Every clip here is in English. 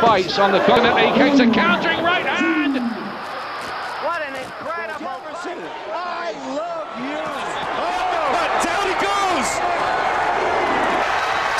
Fights on the corner, he gets a countering right hand! What an incredible Jefferson! I love you! Oh, but down he goes!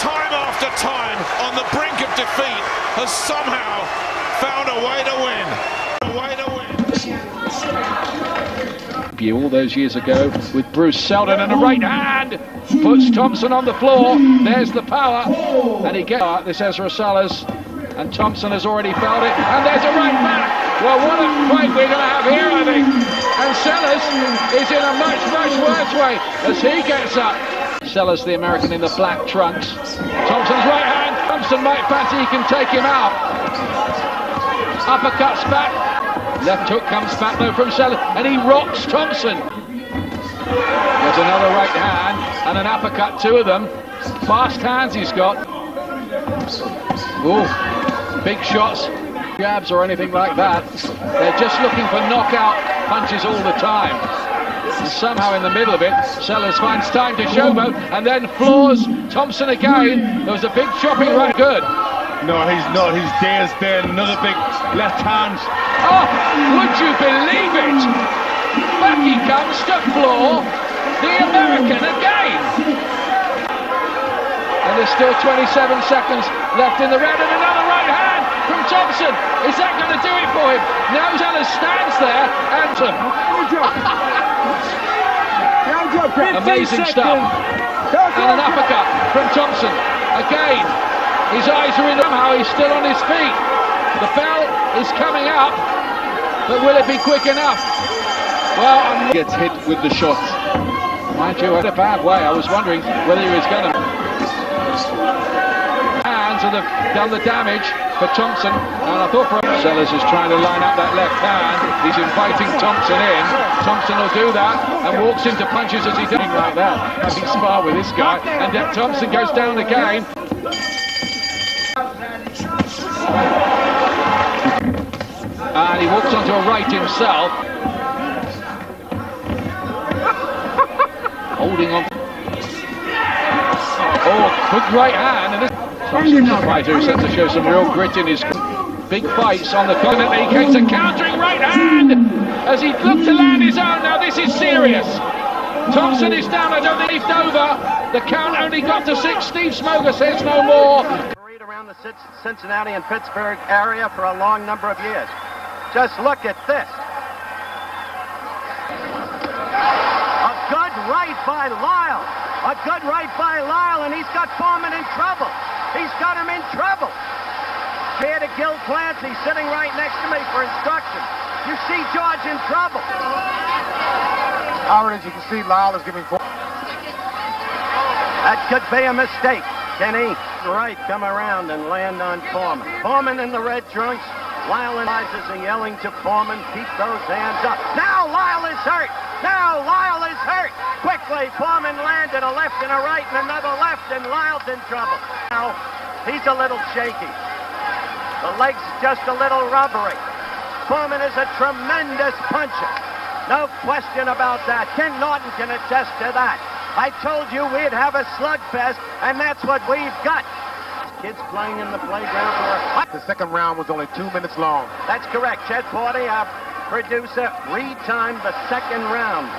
Time after time, on the brink of defeat, has somehow found a way to win. All those years ago with Bruce Seldon and a right hand puts Thompson on the floor. There's the power, and he gets this Ezra Salas, and Thompson has already felt it, and there's a right back. Well, what a fight we're going to have here, I think. And Salas is in a much, much worse way as he gets up. Salas, the American in the black trunks. Thompson's right hand. Thompson might fancy he can take him out. Uppercuts back. Left hook comes back though from Salas, and he rocks Thompson. There's another right hand and an uppercut, two of them. Fast hands he's got. Oh, big shots, jabs or anything like that. They're just looking for knockout punches all the time. And somehow in the middle of it, Sellers finds time to showboat and then floors Thompson again. There was a big chopping right. Good. No, he's not. He's dazed there. Another big left hand. Oh, would you believe it? Back he comes to floor the American again. And there's still 27 seconds left in the round, and another right hand from Thompson. Is that going to do it for him? Now Salas stands there and... Amazing stuff. And an uppercut from Thompson. Again, his eyes are in. Somehow he's still on his feet. The bell is coming up, but will it be quick enough? Well, I'm... Gets hit with the shot. Mind you, in a bad way. I was wondering whether he was going to... Hands have done the damage for Thompson, and I thought Salas is trying to line up that left hand. He's inviting Thompson in. Thompson will do that and walks into punches as he does like that. Having spar with this guy, and then Thompson goes down again. And he walks onto a right himself. Holding on. Oh, quick right hand, and this fighter is set to show some real grit in his big fights on the corner. He gets a countering right hand as he looked to land his own. Now this is serious. Thompson is down. I don't think he's over. The count only got to 6. Steve Smoger says no more. Read around the Cincinnati and Pittsburgh area for a long number of years. Just look at this. A good right by Lyle. A good right by Lyle, and he's got Foreman in trouble. He's got him in trouble. Here to Gil Clancy, sitting right next to me for instruction. You see George in trouble. Howard, as you can see, Lyle is giving four. That could be a mistake. Can he? Right, come around and land on Foreman. Foreman in the red trunks. Lyle rises and yelling to Foreman, keep those hands up. Now Lyle is hurt. Now Lyle is hurt. Quickly, Foreman landed a left and a right and another left, and Lyle's in trouble. Now, he's a little shaky. The leg's just a little rubbery. Foreman is a tremendous puncher. No question about that. Ken Norton can attest to that. I told you we'd have a slugfest, and that's what we've got. Kids playing in the playground. The second round was only 2 minutes long. That's correct. Chet Fortier, our producer, retimed the second round.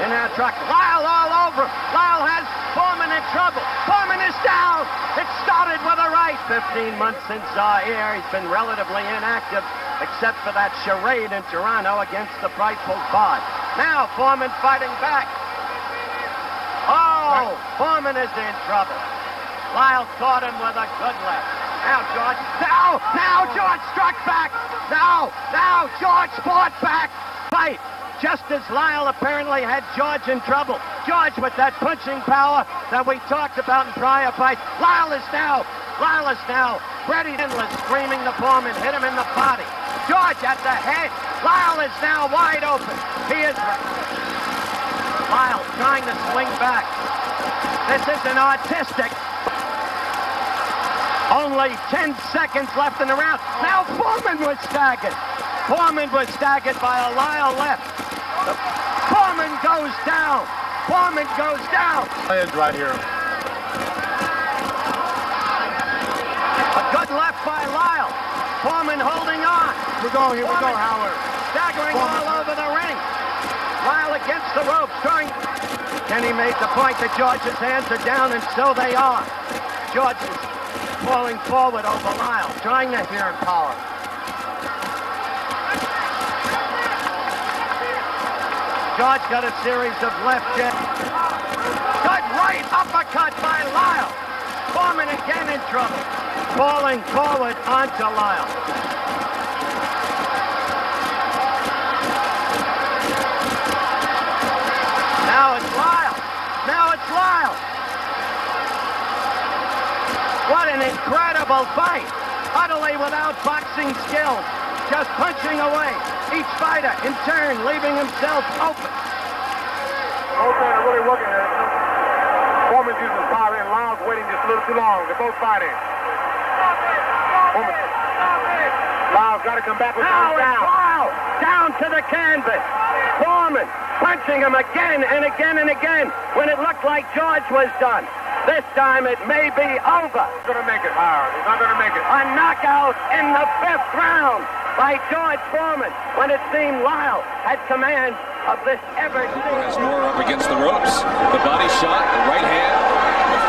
In our truck, Lyle all over. Lyle has Foreman in trouble. Foreman is down. It started with a right. 15 months since Zaire. He's been relatively inactive, except for that charade in Toronto against the frightful Bod. Now Foreman fighting back. Oh, Foreman is in trouble. Lyle caught him with a good left. Now George. Now George struck back. Now George fought back. Fight. Just as Lyle apparently had George in trouble. George with that punching power that we talked about in prior fights. Lyle is now. Brady Endless screaming the Foreman, hit him in the body. George at the head. Lyle is now wide open. He is right. Lyle trying to swing back. This is an artistic. Only 10 seconds left in the round. Now Foreman was staggered. Foreman was staggered by a Lyle left. Foreman goes down. Foreman goes down. Lands right here. A good left by Lyle. Foreman holding on. We're going here. We're going, Howard. Staggering all over the ring. Lyle against the ropes, trying. Kenny made the point that George's hands are down, and so they are. George is falling forward over Lyle, trying to hear power. George got a series of left jets. Good right uppercut by Lyle. Foreman again in trouble. Falling forward onto Lyle. Now it's Lyle. Now it's Lyle. What an incredible fight. Utterly without boxing skills. Just punching away. Each fighter, in turn, leaving himself open. Both men are really working at it. Foreman's using power and Lyle's waiting just a little too long. They're both fighting. Lyle's got to come back with now down. Lyle down to the canvas. Foreman punching him again and again and again when it looked like George was done. This time it may be over. He's going to make it, Howard. He's not going to make it. A knockout in the fifth round by George Foreman when it seemed Lyle had command of this ever. Has Moorer up against the ropes. The body shot, the right hand.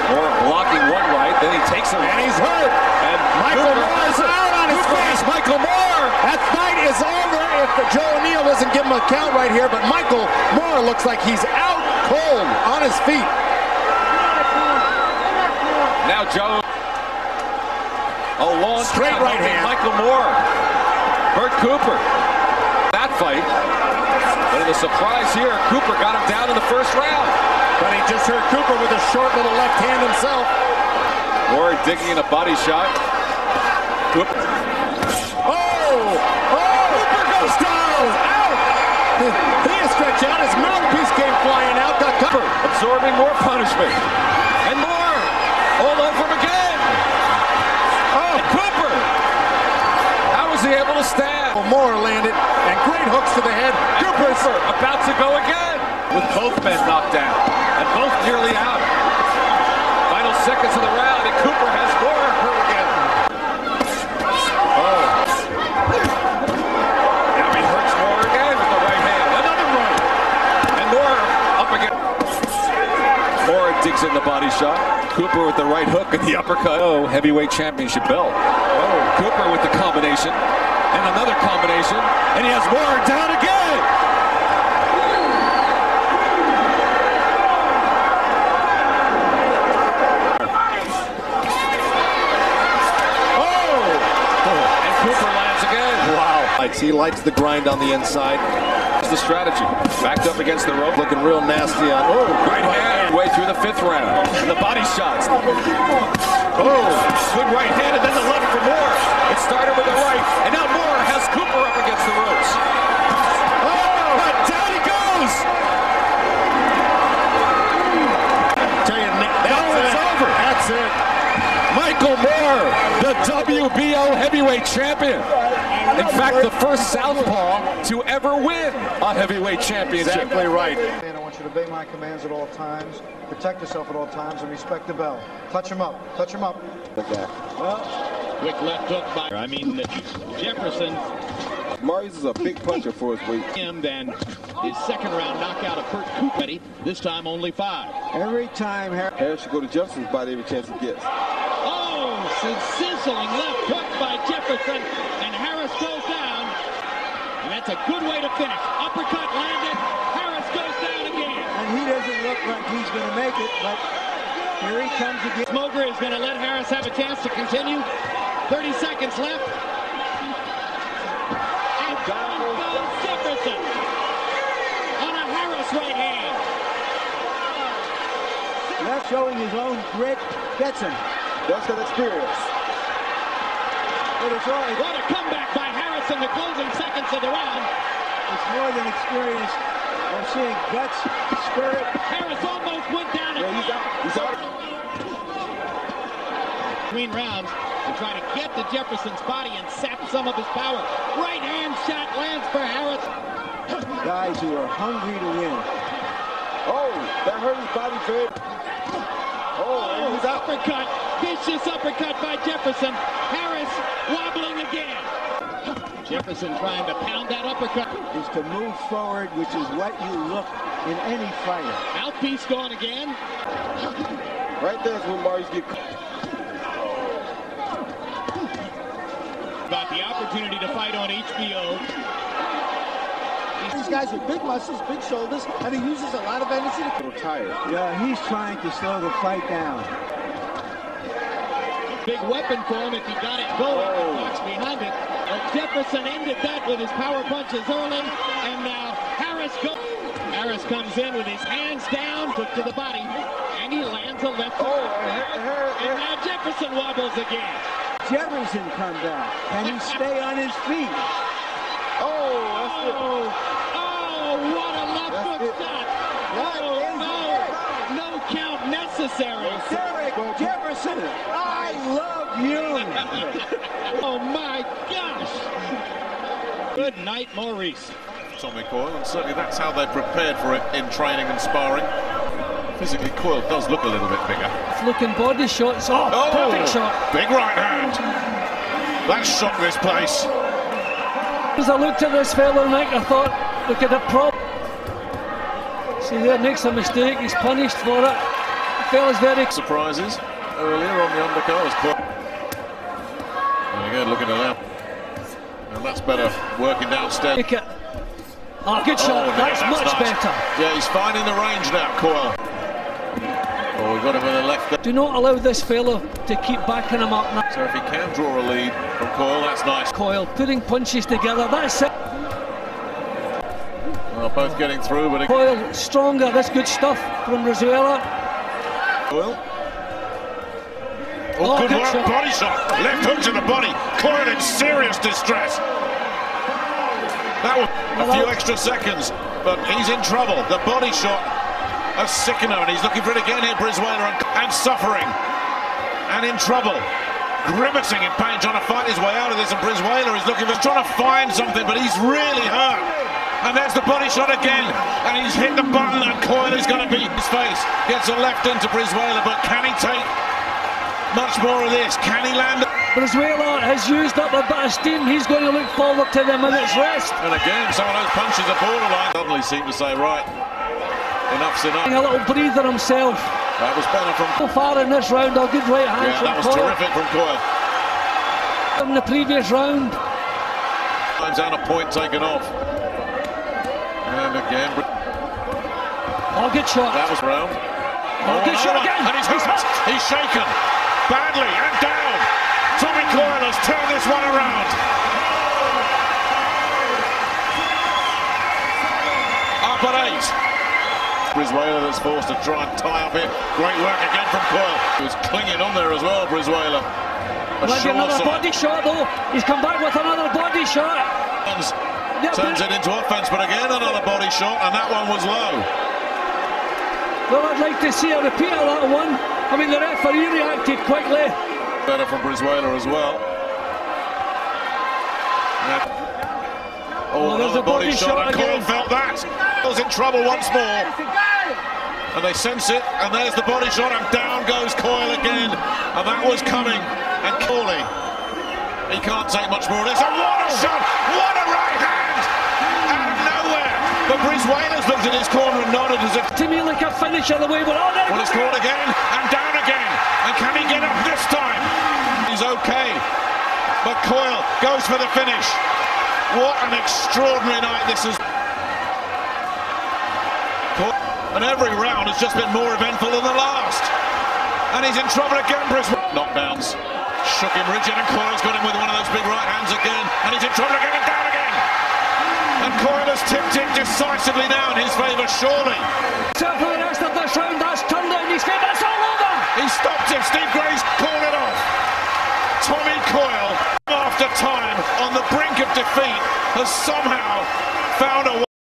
Moorer blocking one right, then he takes him. And he's hurt. And Michael Moorer is out on his face. Michael Moorer. That fight is over if the Joe O'Neill doesn't give him a count right here. But Michael Moorer looks like he's out cold on his feet. Now Joe. A long straight right hand. Michael Moorer. Bert Cooper, that fight, but in the surprise here, Cooper got him down in the first round. But he just hurt Cooper with a short little left hand himself. Moorer digging in a body shot. Cooper. Oh, Cooper goes down, out. He is stretched out, his mouthpiece came flying out. Got Cooper absorbing more punishment. And more, all over him again. Oh, and Cooper. Was he able to stab? Moorer landed, and great hooks to the head. Cooper about to go again. With both men knocked down, and both nearly out. Final seconds of the round, and Cooper has Moorer hurt again. Oh. Now he hurts Moorer again with the right hand. Another right. And Moorer up again. Moorer digs in the body shot. Cooper with the right hook and the uppercut. Oh, heavyweight championship belt. Oh, Cooper with the combination and another combination, and he has Moorer down again. Oh, and Cooper lands again. Wow, he likes the grind on the inside. The strategy backed up against the rope, looking real nasty on. Oh, right hand way through the fifth round. And the body shots. Oh, good right hand, and then the left for Moorer. It started with the right, and now Moorer has Cooper up against the ropes. Oh, but down he goes. Tell you, now it's over. That's it. Michael Moorer, the WBO heavyweight champion. In fact, the first southpaw to ever win a heavyweight championship. Exactly right. I want you to obey my commands at all times, protect yourself at all times, and respect the bell. Touch him up. Touch him up. Okay. Well, quick left hook by, I mean, Jefferson. Maurice is a big puncher for his weight. Him than his second round knockout of Bert Cooper. This time only 5. Every time Harris should go to Jefferson's body every chance he gets. Oh, sizzling left hook by Jefferson. Goes down, and that's a good way to finish. Uppercut landed, Harris goes down again. And he doesn't look like he's going to make it, but here he comes again. Smoger is going to let Harris have a chance to continue. 30 seconds left. And down goes Jefferson on a Harris right hand. That's showing his own grit. Gets him. That's got experience. What a comeback by Harris in the closing seconds of the round. It's more than experience. We're seeing guts, spirit. Harris almost went down. Yeah, he's out. Between rounds to try to get to Jefferson's body and sap some of his power. Right hand shot lands for Harris. Guys who are hungry to win. Oh, that hurt his body very. Oh, and he's uppercut. Vicious uppercut by Jefferson. Harris wobbling again. Jefferson trying to pound that uppercut. Is to move forward, which is what you look in any fighter. Mouthpiece gone again. Right there's when Maurice gets got the opportunity to fight on HBO. These guys with big muscles, big shoulders, and he uses a lot of energy. A little tired. Yeah, he's trying to slow the fight down. Big weapon for him if he got it going. Oh. Watch behind it. But Jefferson ended that with his power punches early, and now Harris goes. Harris comes in with his hands down, put to the body, and he lands a left. Oh, and now Jefferson wobbles again. Jefferson comes out. Can he stay on his feet? Oh, that's it. Oh, what a left hook shot. No count necessary. Derek Jefferson, I love you. Oh, my gosh. Good night, Maurice. Tommy Coyle, and certainly that's how they're prepared for it in training and sparring. Physically, Coyle does look a little bit bigger. Looking body shots. Oh, perfect shot. Big right hand. That shocked this place. As I looked at this fellow, Nick, I thought, look at the problem. See, there makes a mistake, he's punished for it. The fella's very surprises earlier on the undercards. There you go, look at it now. And that's better working downstairs. Oh, good shot, yeah, that's much nice. Better. Yeah, he's finding the range now, Coyle. Oh, we got him with the left. There. Do not allow this fellow to keep backing him up now. So if he can draw a lead from Coyle, that's nice. Coyle putting punches together, that's it. Well, both getting through, but... Coyle stronger, that's good stuff from Brizuela. Coyle. Oh, good work, shot. Body shot. Left hook to the body. Coyle in serious distress. That was a few extra seconds, but he's in trouble. The body shot. A sickener, and he's looking for it again here, Brizuela, and suffering, and in trouble, grimacing in pain, trying to fight his way out of this, and Brizuela is looking for, trying to find something, but he's really hurt, and there's the body shot again, and he's hit the button, and Coyle is going to beat his face, gets a left into Brizuela, but can he take much more of this, can he land? Brizuela has used up a bit of steam, he's going to look forward to the minute's rest. And again, some of those punches are borderline, suddenly seem to say, right. Enough's enough. A little breather himself. That was better from so far in this round. A good right hand from Coyle. Yeah, that was terrific from Coyle. In the previous round. Times out a point taken off. And again. Oh, good shot. That was round. Oh, good shot again. And he's hurt. He's shaken badly and down. Tommy Coyle has turned this one around. Up at 8. Brizuela that's forced to try and tie up here. Great work again from Coyle. He was clinging on there as well, Brizuela. Another body shot though. He's come back with another body shot. Turns it into offense, but again another body shot, and that one was low. Well, I'd like to see a repeat of that one. I mean, the referee reacted quickly. Better from Brizuela as well. Oh, there's a body shot, and Coyle felt that. Coyle's in trouble once more, and they sense it, and there's the body shot, and down goes Coyle again, and that was coming, and Coyle, he can't take much more of this, and what a shot, what a right hand, out of nowhere, but Brizuela's looked at his corner and nodded as if, to me like a finisher the way, but oh no! Well, it's called again, and down again, and can he get up this time? He's okay, but Coyle goes for the finish. What an extraordinary night this is. And every round has just been more eventful than the last. And he's in trouble again, Brizuela. Knockdowns. Shook him rigid, and Coyle's got him with one of those big right hands again. And he's in trouble again, and down again. And Coyle has tipped it decisively now in his favour, surely. Certainly the rest of this round, that's turned out in his favour, that's all over! He stopped it, Steve Gray's called it off. Tommy Coyle, after time, on the brink of defeat, has somehow found a way.